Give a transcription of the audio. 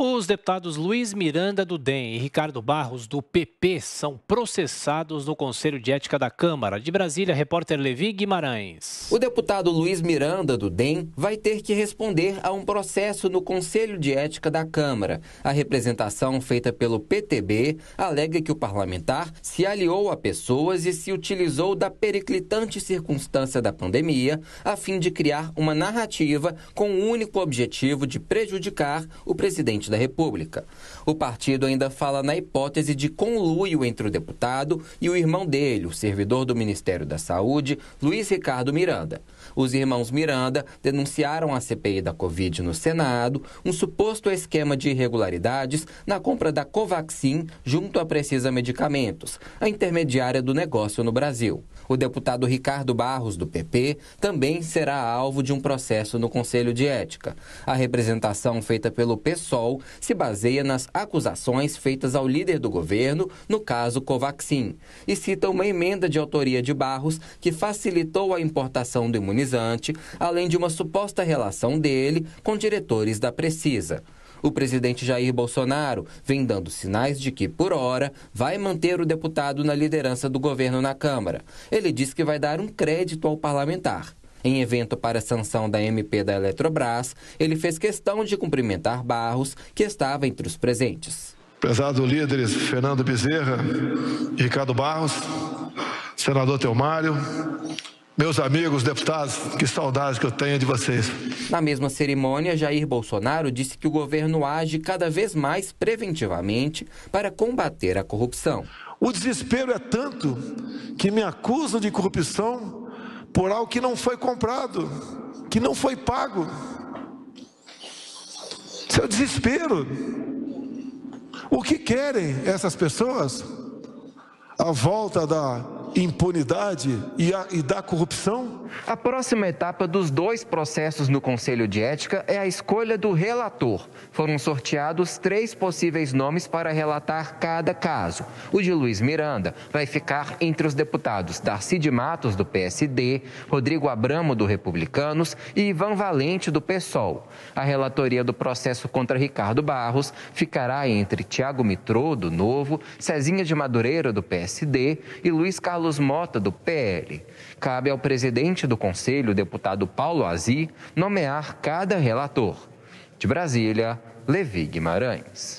Os deputados Luiz Miranda, do DEM, e Ricardo Barros, do PP, são processados no Conselho de Ética da Câmara. De Brasília, repórter Levi Guimarães. O deputado Luiz Miranda, do DEM, vai ter que responder a um processo no Conselho de Ética da Câmara. A representação feita pelo PTB alega que o parlamentar se aliou a pessoas e se utilizou da periclitante circunstância da pandemia a fim de criar uma narrativa com o único objetivo de prejudicar o presidente da República. O partido ainda fala na hipótese de conluio entre o deputado e o irmão dele, o servidor do Ministério da Saúde, Luiz Ricardo Miranda. Os irmãos Miranda denunciaram à CPI da Covid no Senado um suposto esquema de irregularidades na compra da Covaxin junto à Precisa Medicamentos, a intermediária do negócio no Brasil. O deputado Ricardo Barros, do PP, também será alvo de um processo no Conselho de Ética. A representação feita pelo PSOL se baseia nas acusações feitas ao líder do governo, no caso Covaxin, e cita uma emenda de autoria de Barros que facilitou a importação do imunizante, além de uma suposta relação dele com diretores da Precisa. O presidente Jair Bolsonaro vem dando sinais de que, por hora, vai manter o deputado na liderança do governo na Câmara. Ele diz que vai dar um crédito ao parlamentar. Em evento para sanção da MP da Eletrobras, ele fez questão de cumprimentar Barros, que estava entre os presentes. Prezado líderes Fernando Bezerra, Ricardo Barros, senador Teomário, meus amigos, deputados, que saudades que eu tenho de vocês. Na mesma cerimônia, Jair Bolsonaro disse que o governo age cada vez mais preventivamente para combater a corrupção. O desespero é tanto que me acusam de corrupção por algo que não foi comprado, que não foi pago. Isso é o desespero. O que querem essas pessoas? A volta da impunidade e da corrupção? A próxima etapa dos dois processos no Conselho de Ética é a escolha do relator. Foram sorteados 3 possíveis nomes para relatar cada caso. O de Luiz Miranda vai ficar entre os deputados Darcy de Matos, do PSD, Rodrigo Abramo, do Republicanos e Ivan Valente, do PSOL. A relatoria do processo contra Ricardo Barros ficará entre Tiago Mitrô, do Novo, Cezinha de Madureira, do PSD e Luiz Carlos Mota, do PL. Cabe ao presidente do Conselho, o deputado Paulo Azi, nomear cada relator. De Brasília, Levi Guimarães.